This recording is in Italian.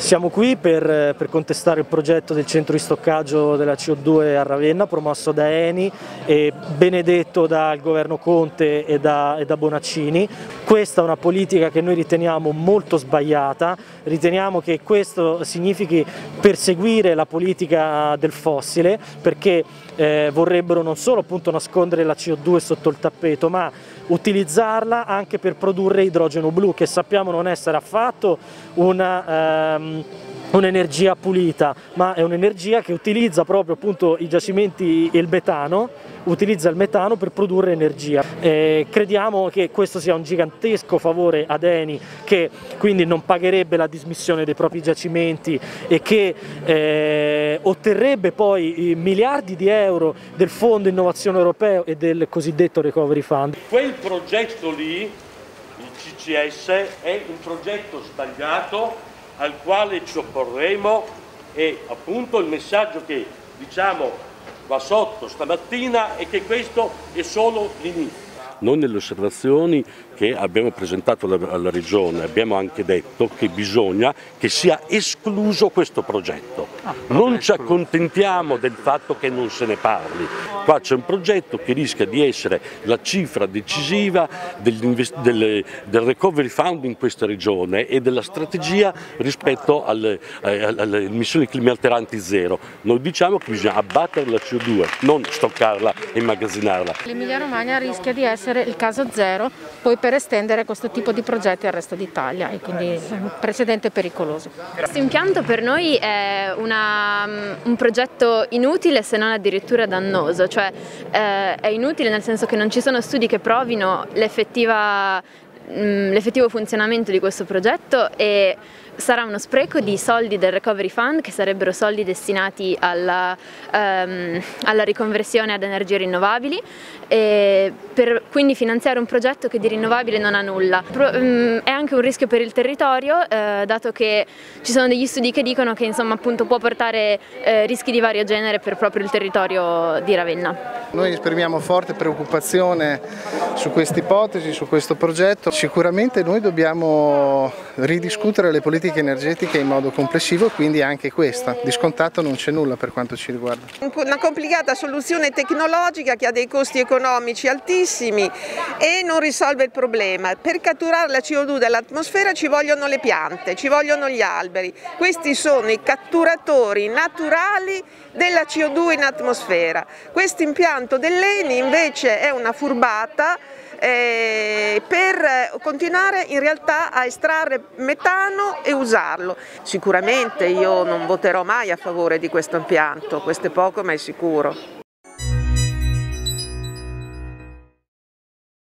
Siamo qui per contestare il progetto del centro di stoccaggio della CO2 a Ravenna, promosso da Eni e benedetto dal governo Conte e da Bonaccini. Questa è una politica che noi riteniamo molto sbagliata, riteniamo che questo significhi perseguire la politica del fossile, perché vorrebbero non solo appunto nascondere la CO2 sotto il tappeto, ma utilizzarla anche per produrre idrogeno blu, che sappiamo non essere affatto un'energia pulita, ma è un'energia che utilizza proprio appunto i giacimenti e il metano, utilizza il metano per produrre energia. Crediamo che questo sia un gigantesco favore ad Eni, che quindi non pagherebbe la dismissione dei propri giacimenti e che otterrebbe poi miliardi di euro del Fondo Innovazione Europeo e del cosiddetto Recovery Fund. Quel progetto lì, il CCS, è un progetto sbagliato al quale ci opporremo, e appunto il messaggio che diciamo va sotto stamattina è che questo è solo l'inizio. Noi nelle osservazioni che abbiamo presentato alla Regione abbiamo anche detto che bisogna che sia escluso questo progetto, non ci accontentiamo del fatto che non se ne parli. Qua c'è un progetto che rischia di essere la cifra decisiva del Recovery Fund in questa Regione e della strategia rispetto alle emissioni climalteranti zero. Noi diciamo che bisogna abbattere la CO2, non stoccarla e immagazzinarla. L'Emilia Romagna rischia di essere il caso zero, poi per estendere questo tipo di progetti al resto d'Italia, e quindi è un precedente pericoloso. Questo impianto per noi è un progetto inutile, se non addirittura dannoso, cioè è inutile nel senso che non ci sono studi che provino l'effettivo funzionamento di questo progetto, e sarà uno spreco di soldi del Recovery Fund, che sarebbero soldi destinati alla riconversione ad energie rinnovabili, e per quindi finanziare un progetto che di rinnovabile non ha nulla. È anche un rischio per il territorio, dato che ci sono degli studi che dicono che insomma, appunto, può portare rischi di vario genere per proprio il territorio di Ravenna. Noi esprimiamo forte preoccupazione su questa ipotesi, su questo progetto. Sicuramente noi dobbiamo ridiscutere le politiche energetiche in modo complessivo, quindi anche questa. Di scontato non c'è nulla per quanto ci riguarda. Una complicata soluzione tecnologica che ha dei costi economici altissimi e non risolve il problema. Per catturare la CO2 dall'atmosfera ci vogliono le piante, ci vogliono gli alberi. Questi sono i catturatori naturali della CO2 in atmosfera. Questo impianto dell'Eni invece è una furbata per continuare in realtà a estrarre metano e usarlo. Sicuramente io non voterò mai a favore di questo impianto, questo è poco ma è sicuro.